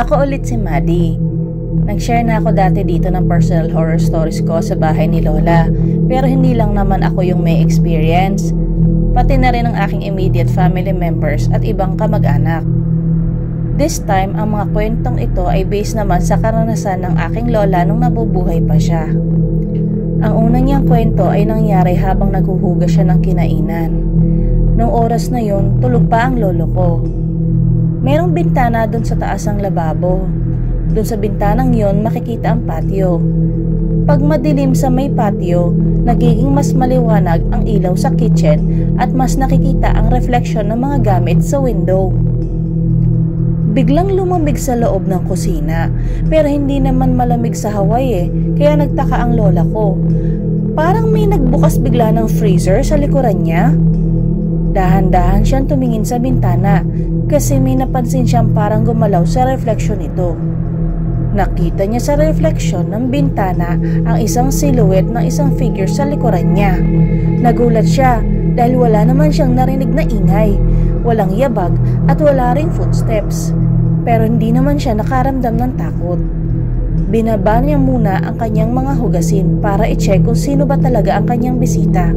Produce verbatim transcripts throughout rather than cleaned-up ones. Ako ulit si Maddy. Nag-share na ako dati dito ng personal horror stories ko sa bahay ni Lola, pero hindi lang naman ako yung may experience, pati na rin ang aking immediate family members at ibang kamag-anak. This time, ang mga kwentong ito ay based naman sa karanasan ng aking Lola nung nabubuhay pa siya. Ang unang niyang kwento ay nangyari habang naghuhugas siya ng kinainan. Nung oras na yun, tulog pa ang lolo ko. Merong bintana dun sa taas ng lababo. Dun sa bintanang yun, makikita ang patio. Pag madilim sa may patio, nagiging mas maliwanag ang ilaw sa kitchen at mas nakikita ang refleksyon ng mga gamit sa window. Biglang lumamig sa loob ng kusina, pero hindi naman malamig sa Hawaii eh, kaya nagtaka ang lola ko. Parang may nagbukas bigla ng freezer sa likuran niya. Dahan-dahan siyang tumingin sa bintana kasi may napansin siyang parang gumalaw sa refleksyon nito. Nakita niya sa refleksyon ng bintana ang isang silhouette ng isang figure sa likuran niya. Nagulat siya dahil wala naman siyang narinig na ingay, walang yabag at wala ring footsteps. Pero hindi naman siya nakaramdam ng takot. Binaba niya muna ang kanyang mga hugasin para i-check kung sino ba talaga ang kanyang bisita.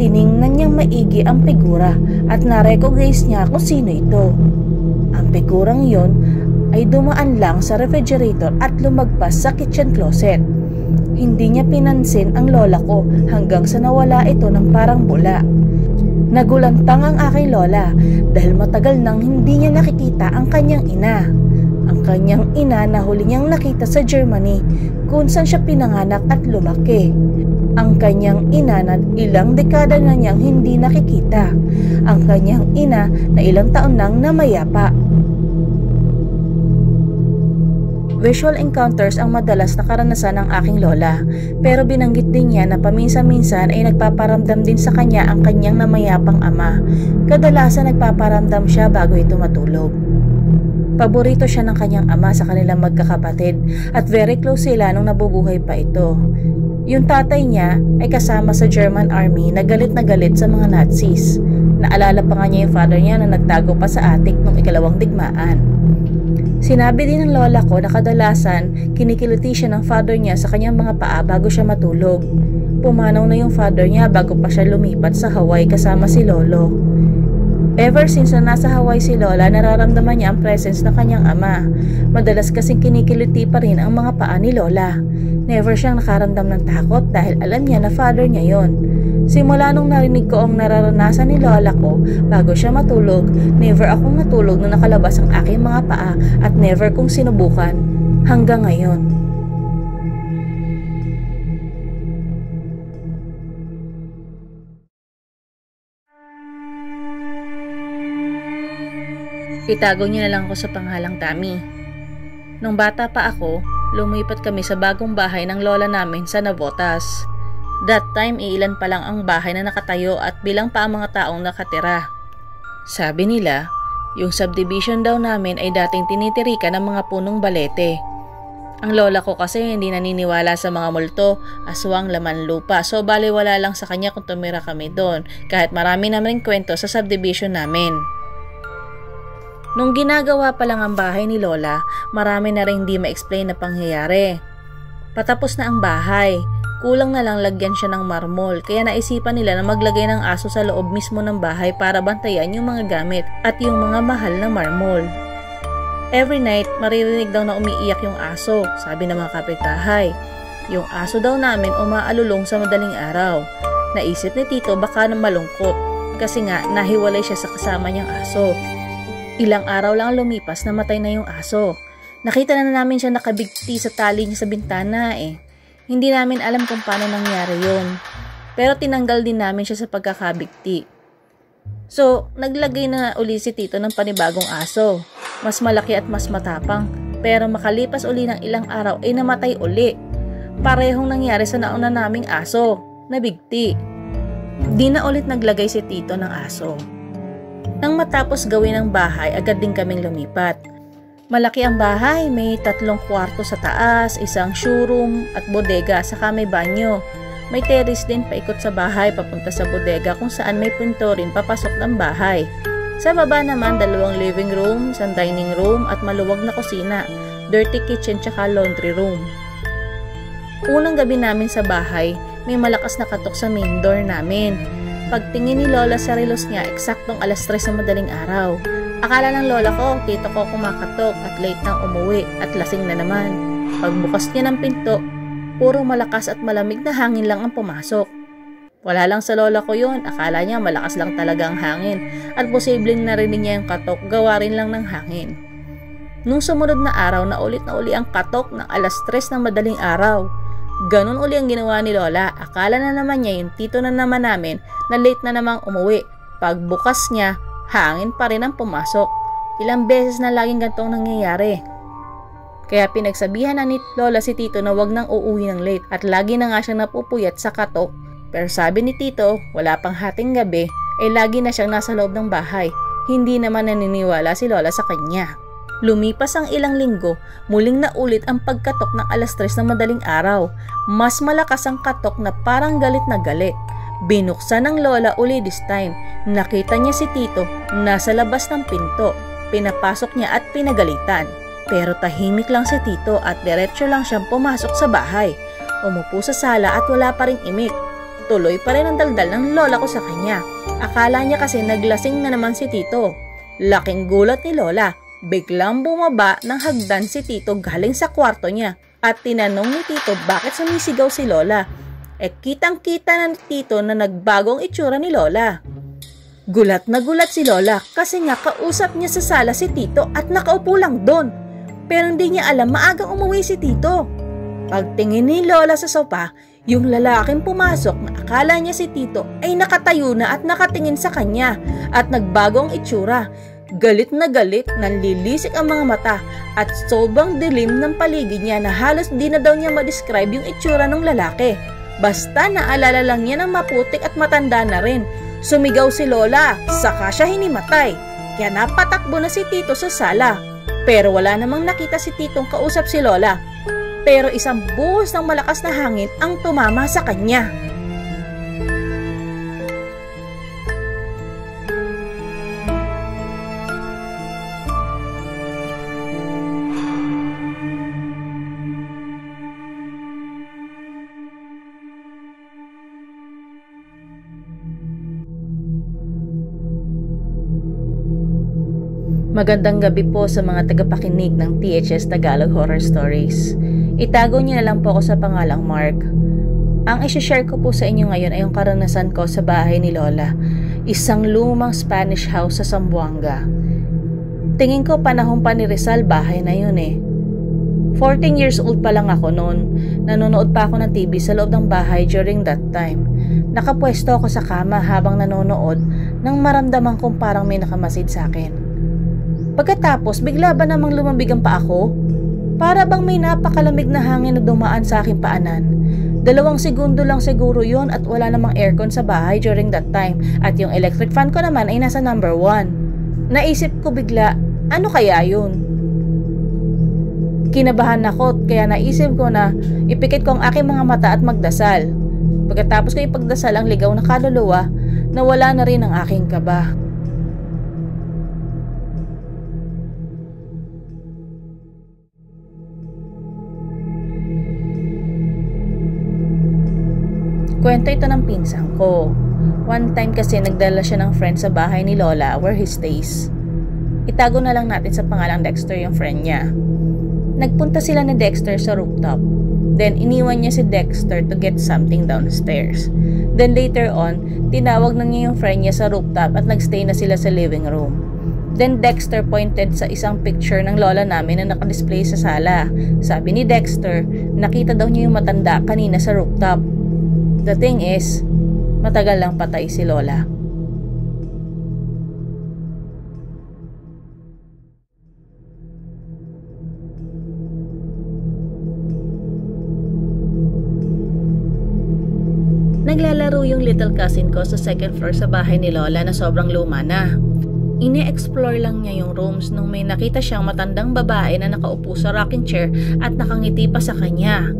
Tiningnan niyang maigi ang figura at na-recognize niya kung sino ito. Ang figurang yon ay dumaan lang sa refrigerator at lumagpas sa kitchen closet. Hindi niya pinansin ang lola ko hanggang sa nawala ito ng parang bula. Nagulantang ang aking lola dahil matagal nang hindi niya nakikita ang kanyang ina. Ang kanyang ina na huli niyang nakita sa Germany kung saan siya pinanganak at lumaki. Ang kanyang ina na ilang dekada na niyang hindi nakikita. Ang kanyang ina na ilang taon nang namayapa. Visual encounters ang madalas na karanasan ng aking lola, pero binanggit din niya na paminsan-minsan ay nagpaparamdam din sa kanya ang kanyang namayapang ama. Kadalasan nagpaparamdam siya bago ito matulog. Paborito siya ng kanyang ama sa kanilang magkakapatid at very close sila nung nabubuhay pa ito. Yung tatay niya ay kasama sa German Army na galit na galit sa mga Nazis. Naalala pa nga niya yung father niya na nagtago pa sa attic nung ikalawang digmaan. Sinabi din ng lola ko na kadalasan kinikiluti siya ng father niya sa kanyang mga paa bago siya matulog. Pumanaw na yung father niya bago pa siya lumipat sa Hawaii kasama si Lolo. Ever since na nasa Hawaii si Lola, nararamdaman niya ang presence ng kanyang ama. Madalas kasing kinikiluti pa rin ang mga paa ni Lola. Never siyang nakaramdam ng takot dahil alam niya na father niya yon. Simula nung narinig ko ang nararanasan ni Lola ko bago siya matulog, never akong natulog na nakalabas ang aking mga paa at never kong sinubukan hanggang ngayon. Itago niyo na lang ko sa pangalang Tami. Nung bata pa ako, lumipat kami sa bagong bahay ng lola namin sa Navotas. That time, iilan pa lang ang bahay na nakatayo at bilang pa ang mga taong nakatira. Sabi nila, yung subdivision daw namin ay dating tinitirikan ng mga punong balete. Ang lola ko kasi hindi naniniwala sa mga multo, aswang, laman lupa, so baliwala lang sa kanya kung tumira kami doon, kahit marami naman kwento sa subdivision namin. Nung ginagawa pa lang ang bahay ni Lola, marami na rin hindi ma-explain na pangyayari. Patapos na ang bahay. Kulang na lang lagyan siya ng marmol, kaya naisipan nila na maglagay ng aso sa loob mismo ng bahay para bantayan yung mga gamit at yung mga mahal na marmol. Every night, maririnig daw na umiiyak yung aso, sabi ng mga kapitbahay. Yung aso daw namin umaalulong sa madaling araw. Naisip ni Tito baka na malungkot, kasi nga nahiwalay siya sa kasama niyang aso. Ilang araw lang lumipas, namatay na yung aso. Nakita na namin siya nakabigti sa tali niya sa bintana eh. Hindi namin alam kung paano nangyari yun, pero tinanggal din namin siya sa pagkakabigti. So, naglagay na uli si Tito ng panibagong aso. Mas malaki at mas matapang, pero makalipas uli ng ilang araw ay namatay uli. Parehong nangyari sa nauna naming aso, nabigti. Di na ulit naglagay si Tito ng aso. Nang matapos gawin ang bahay, agad din kaming lumipat. Malaki ang bahay, may tatlong kwarto sa taas, isang showroom at bodega, saka may banyo. May terrace din paikot sa bahay papunta sa bodega kung saan may pinto rin papasok ng bahay. Sa baba naman, dalawang living room, isang dining room at maluwag na kusina, dirty kitchen tsaka laundry room. Unang gabi namin sa bahay, may malakas na katok sa main door namin. Pagtingin ni Lola sa relos niya, eksaktong alas tres na madaling araw. Akala ng lola ko, tito ko kumakatok at late nang umuwi at lasing na naman. Pagbukas niya ng pinto, puro malakas at malamig na hangin lang ang pumasok. Wala lang sa lola ko yun, akala niya malakas lang talaga ang hangin at posibleng narinig niya yung katok, gawa rin lang ng hangin. Nung sumunod na araw, naulit na uli ang katok ng alas tres ng madaling araw. Ganun uli ang ginawa ni Lola, akala na naman niya yung tito na naman namin na late na namang umuwi. Pagbukas niya, hangin pa rin ang pumasok. Ilang beses na laging gantong nangyayari. Kaya pinagsabihan na ni Lola si Tito na wag nang uuwi ng late at lagi na nga siyang napupuyat sa katok. Pero sabi ni Tito, wala pang hating gabi, ay lagi na siyang nasa loob ng bahay. Hindi naman naniniwala si Lola sa kanya. Lumipas ang ilang linggo, muling naulit ang pagkatok ng alas tres ng madaling araw. Mas malakas ang katok na parang galit na galit. Binuksan ng lola uli this time. Nakita niya si Tito nasa labas ng pinto. Pinapasok niya at pinagalitan. Pero tahimik lang si Tito at diretso lang siyang pumasok sa bahay. Umupo sa sala at wala pa rin imik. Tuloy pa rin ang daldal ng lola ko sa kanya. Akala niya kasi naglasing na naman si Tito. Laking gulat ni Lola. Biglang bumaba ng hagdan si Tito galing sa kwarto niya. At tinanong ni Tito bakit sumisigaw si Lola. E kitang kita ng Tito na nagbagong itsura ni Lola. Gulat na gulat si Lola kasi nga kausap niya sa sala si Tito at nakaupo lang doon. Pero hindi niya alam maagang umuwi si Tito. Pagtingin ni Lola sa sopa, yung lalaking pumasok na akala niya si Tito ay nakatayo na at nakatingin sa kanya at nagbagong itsura. Galit na galit, nanlilisik ang mga mata at sobrang dilim ng paligid niya na halos di na daw niya ma-describe yung itsura ng lalaki. Basta naalala lang niya ng maputik at matanda na rin. Sumigaw si Lola, saka siya hinimatay. Kaya napatakbo na si Tito sa sala. Pero wala namang nakita si Titong kausap si Lola. Pero isang buhos ng malakas na hangin ang tumama sa kanya. Magandang gabi po sa mga tagapakinig ng T H S Tagalog Horror Stories. Itago niyo na lang po ako sa pangalang Mark. Ang isi-share ko po sa inyo ngayon ay yung karanasan ko sa bahay ni Lola, isang lumang Spanish house sa Zamboanga. Tingin ko panahon pa ni Rizal bahay na yun eh. fourteen years old pa lang ako noon. Nanonood pa ako ng T V sa loob ng bahay during that time. Nakapwesto ako sa kama habang nanonood nang maramdaman kong parang may nakamasid sa akin. Pagkatapos, bigla ba namang lumamig ang paa ko? Para bang may napakalamig na hangin na dumaan sa aking paanan. Dalawang segundo lang siguro yon at wala namang aircon sa bahay during that time at yung electric fan ko naman ay nasa number one. Naisip ko bigla, ano kaya yun? Kinabahan ako kaya naisip ko na ipikit ko ang aking mga mata at magdasal. Pagkatapos ko ipagdasal ang ligaw na kaluluwa, nawala na rin ang aking kaba. Kwento ito ng pinsan ko. One time kasi nagdala siya ng friend sa bahay ni Lola where he stays. Itago na lang natin sa pangalang Dexter yung friend niya. Nagpunta sila ni Dexter sa rooftop. Then iniwan niya si Dexter to get something downstairs. Then later on, tinawag na niya yung friend niya sa rooftop at nagstay na sila sa living room. Then Dexter pointed sa isang picture ng lola namin na nakadisplay sa sala. Sabi ni Dexter, nakita daw niya yung matanda kanina sa rooftop. The thing is, matagal lang patay si Lola. Naglalaro yung little cousin ko sa second floor sa bahay ni Lola na sobrang luma na. Ine-explore lang niya yung rooms nung may nakita siyang matandang babae na nakaupo sa rocking chair at nakangiti pa sa kanya.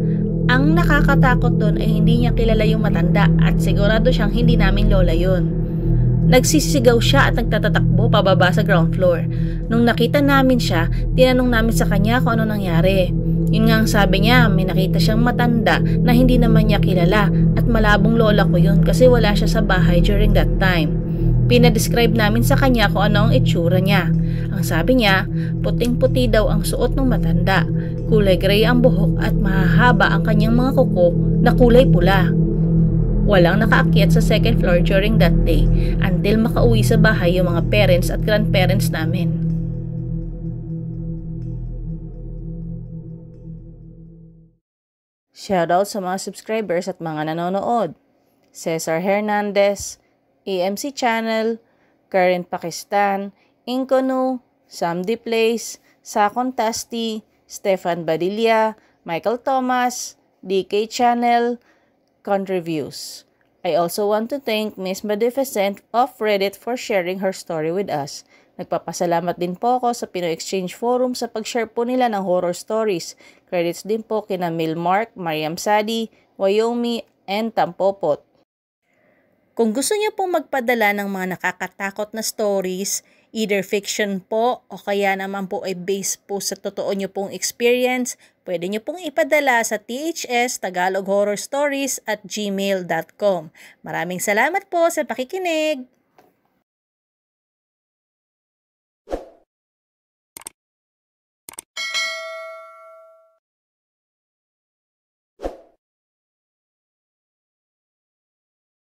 Ang nakakatakot doon ay hindi niya kilala yung matanda at sigurado siyang hindi namin lola yun. Nagsisigaw siya at nagtatatakbo pababa sa ground floor. Nung nakita namin siya, tinanong namin sa kanya kung ano nangyari. Yun nga ang sabi niya, may nakita siyang matanda na hindi naman niya kilala at malabong lola ko yun kasi wala siya sa bahay during that time. Pinadescribe namin sa kanya kung ano ang itsura niya. Ang sabi niya, puting-puti daw ang suot ng matanda. Kulay gray ang buhok at mahahaba ang kanyang mga kuko na kulay pula. Walang nakaakyat sa second floor during that day until makauwi sa bahay yung mga parents at grandparents namin. Shoutout sa mga subscribers at mga nanonood. Cesar Hernandez, A M C Channel, Current Pakistan, Inconnue, SamDPlayz, Sakon Tasti, Stefan Badila, Michael Thomas, D K Channel, Country Views. I also want to thank missmadificent of Reddit for sharing her story with us. Nagpapasalamat din po ako sa Pino Exchange Forum sa pag-share po nila ng horror stories. Credits din po kina MilMarq, Mariam Sadi, whyOmi, and Tampopot. Kung gusto niyo pong magpadala ng mga nakakatakot na stories, either fiction po o kaya naman po ay based po sa totoo niyo pong experience, pwede niyo pong ipadala sa T H S Tagalog Horror Stories at gmail dot com. Maraming salamat po sa pakikinig!